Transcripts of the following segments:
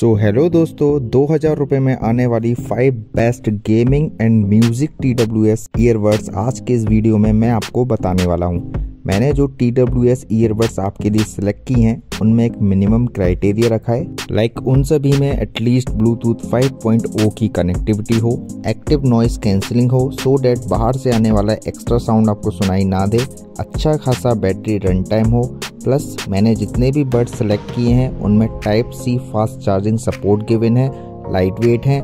So hello दोस्तों, 2000 रुपये में आने वाली 5 best gaming and music TWS earbuds आज के इस वीडियो में मैं आपको बताने वाला हूँ। मैंने जो TWS ईयरबड्स आपके लिए सिलेक्ट की हैं उनमें एक मिनिमम क्राइटेरिया रखा है, लाइक उन सभी में एटलीस्ट ब्लूटूथ 5.0 की कनेक्टिविटी हो, एक्टिव नॉइस कैंसिलिंग हो सो डैट बाहर से आने वाला एक्स्ट्रा साउंड आपको सुनाई ना दे, अच्छा खासा बैटरी रन टाइम हो, प्लस मैंने जितने भी बड्स सेलेक्ट किए हैं उनमें Type-C fast charging support given है, लाइट वेट हैं,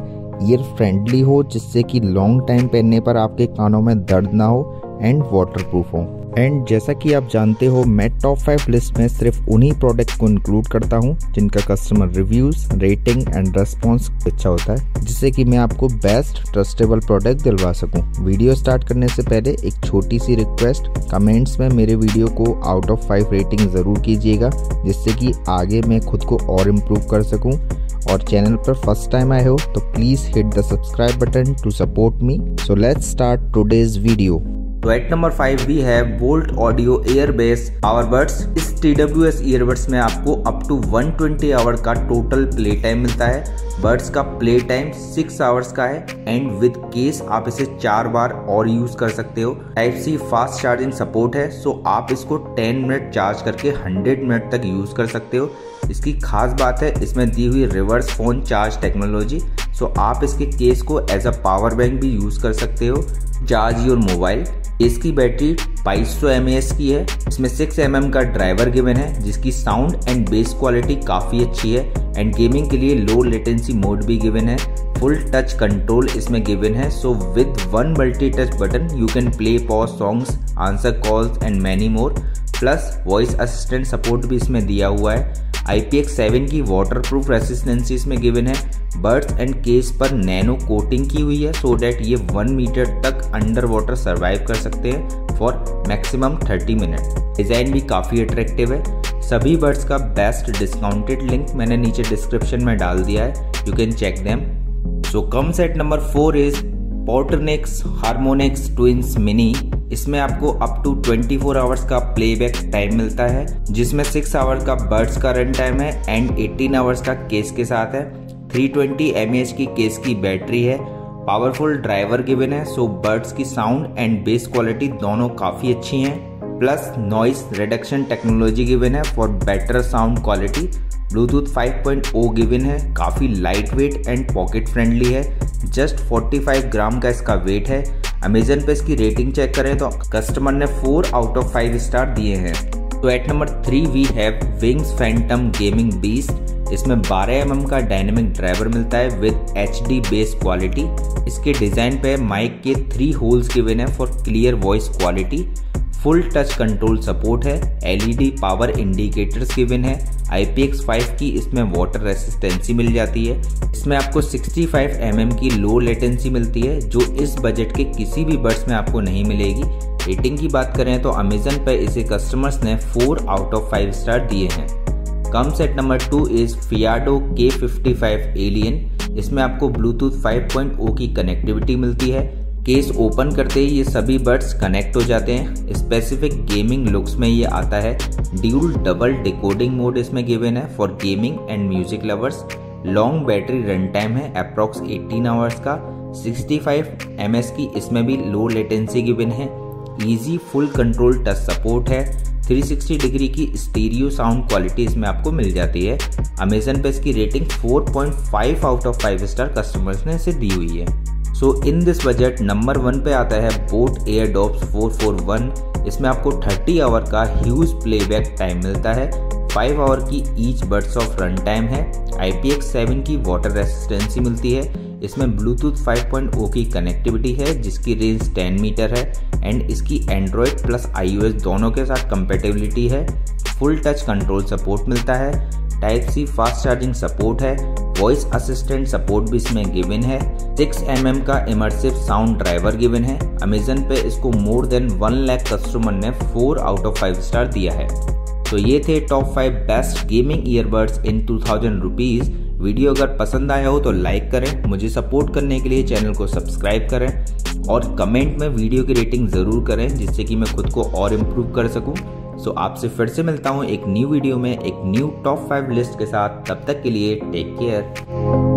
ईयर फ्रेंडली हो जिससे कि लॉन्ग टाइम पहनने पर आपके कानों में दर्द ना हो एंड वाटरप्रूफ हो। एंड जैसा कि आप जानते हो मैं टॉप 5 लिस्ट में सिर्फ उन्हीं प्रोडक्ट को इंक्लूड करता हूं जिनका customer reviews, rating and response अच्छा होता है, जिससे कि मैं आपको बेस्ट ट्रस्टेबल प्रोडक्ट दिलवा सकूं। वीडियो स्टार्ट करने से पहले एक छोटी सी रिक्वेस्ट, कमेंट्स में मेरे वीडियो को आउट ऑफ 5 रेटिंग जरूर कीजिएगा जिससे कि आगे मैं खुद को और इम्प्रूव कर सकूँ। और चैनल पर फर्स्ट टाइम आए हो तो please hit the subscribe button to support me. So let's start today's video. तो एट नंबर 5 वी है Boult audio air bass power buds. इस TWS ईयरबड्स में आपको अप टू 120 आवर का टोटल प्ले टाइम मिलता है। बड्स का play time 6 hours का है एंड विद केस आप इसे 4 बार और यूज कर सकते हो। Type-C फास्ट चार्जिंग सपोर्ट है सो आप इसको 10 मिनट चार्ज करके 100 मिनट तक यूज कर सकते हो। इसकी खास बात है इसमें दी हुई reverse phone charge technology, so आप इसके केस को एज अ पावर बैंक भी यूज कर सकते हो। Charge your mobile. इसकी बैटरी 2500 mAh की है। इसमें 6 mm का ड्राइवर गिवन है जिसकी साउंड एंड बेस क्वालिटी काफ़ी अच्छी है एंड गेमिंग के लिए लो लेटेंसी मोड भी गिवन है। फुल टच कंट्रोल इसमें गिवन है so with 1 multi touch button you can play pause songs, answer calls and many more. Plus voice assistant support भी इसमें दिया हुआ है। IPX7 की वाटरप्रूफ रेसिस्टेंसी इसमें गिवन है। बड्स एंड केस पर नैनो कोटिंग की हुई है सो डैट ये 1 मीटर तक अंडर वाटर सर्वाइव कर सकते हैं फॉर मैक्सिमम 30 मिनट। डिज़ाइन भी काफ़ी अट्रैक्टिव है। सभी बड्स का बेस्ट डिस्काउंटेड लिंक मैंने नीचे डिस्क्रिप्शन में डाल दिया है, you can check them. So comes at number 4 is Portronics Harmonics twins mini. इसमें आपको अप टू 24 आवर्स का प्लेबैक टाइम मिलता है जिसमें 6 आवर्स का बर्ड्स का रन टाइम है एंड 18 आवर्स का केस के साथ है। 320 mAh की केस की बैटरी है। पावरफुल ड्राइवर गिवन है सो बर्ड्स की साउंड एंड बेस क्वालिटी दोनों काफ़ी अच्छी हैं। Plus noise reduction technology given है for better sound quality. Bluetooth 5.0 given है। काफ़ी light weight and pocket friendly है। जस्ट 45 ग्राम का इसका वेट है। अमेजन पे इसकी रेटिंग चेक करें तो कस्टमर ने 4 आउट ऑफ 5 स्टार दिए हैं। तो at number 3 we have Wings Phantom gaming beast. इसमें 12 mm का डायनेमिक ड्राइवर मिलता है विद HD बेस क्वालिटी। इसके डिज़ाइन पे माइक के 3 होल्स गिवन है for clear voice quality. Full touch control support है। LED पावर इंडिकेटर्स गिवन है। IPX5 की इसमें वाटर रेसिस्टेंसी मिल जाती है। इसमें आपको 65 mm की लो लेटेंसी मिलती है जो इस बजट के किसी भी बड्स में आपको नहीं मिलेगी। रेटिंग की बात करें तो अमेजन पे इसे कस्टमर्स ने 4 आउट ऑफ 5 स्टार दिए हैं। Comes at number 2 is fiadoK55Alien। इसमें आपको ब्लूटूथ 5.0 की कनेक्टिविटी मिलती है। केस ओपन करते ही ये सभी बड्स कनेक्ट हो जाते हैं। स्पेसिफिक गेमिंग लुक्स में ये आता है। ड्यूल डबल डिकोडिंग मोड इसमें गिवन है for gaming and music lovers. Long battery run time है अप्रॉक्स 18 आवर्स का। 65 mAh की इसमें भी लो लेटेंसी गिवन है। Easy full control touch support है। 360 डिग्री की स्टीरियो साउंड क्वालिटी इसमें आपको मिल जाती है। अमेजन पे इसकी rating 4.5 out of 5 star customers ने इसे दी हुई है। So in this budget number 1 पे आता है बोट एयर ड्रॉप्स 441। इसमें आपको 30 आवर का ह्यूज प्लेबैक टाइम मिलता है। 5 आवर की each buds of run time है। IPX7 की वाटर रेसिस्टेंसी मिलती है। इसमें ब्लूटूथ 5.0 की कनेक्टिविटी है जिसकी रेंज 10 मीटर है एंड इसकी एंड्रॉयड प्लस iOS दोनों के साथ कंपेटेबिलिटी है। फुल टच कंट्रोल सपोर्ट मिलता है। Type-C फास्ट चार्जिंग सपोर्ट है। वॉइस असिस्टेंट सपोर्ट भी इसमें गिवन है। 6 mm का इमर्सिव साउंड ड्राइवर गिवन है। अमेजन पे इसको मोर देन 1 लाख कस्टमर ने 4 आउट ऑफ 5 स्टार दिया है। तो ये थे top 5 best gaming earbuds in 2000 rupees. Video अगर पसंद आया हो तो लाइक करें, मुझे सपोर्ट करने के लिए चैनल को सब्सक्राइब करें और कमेंट में वीडियो की रेटिंग ज़रूर करें जिससे कि मैं खुद को और इम्प्रूव कर सकूं। सो आपसे फिर से मिलता हूँ एक न्यू वीडियो में एक न्यू टॉप 5 लिस्ट के साथ। तब तक के लिए टेक केयर।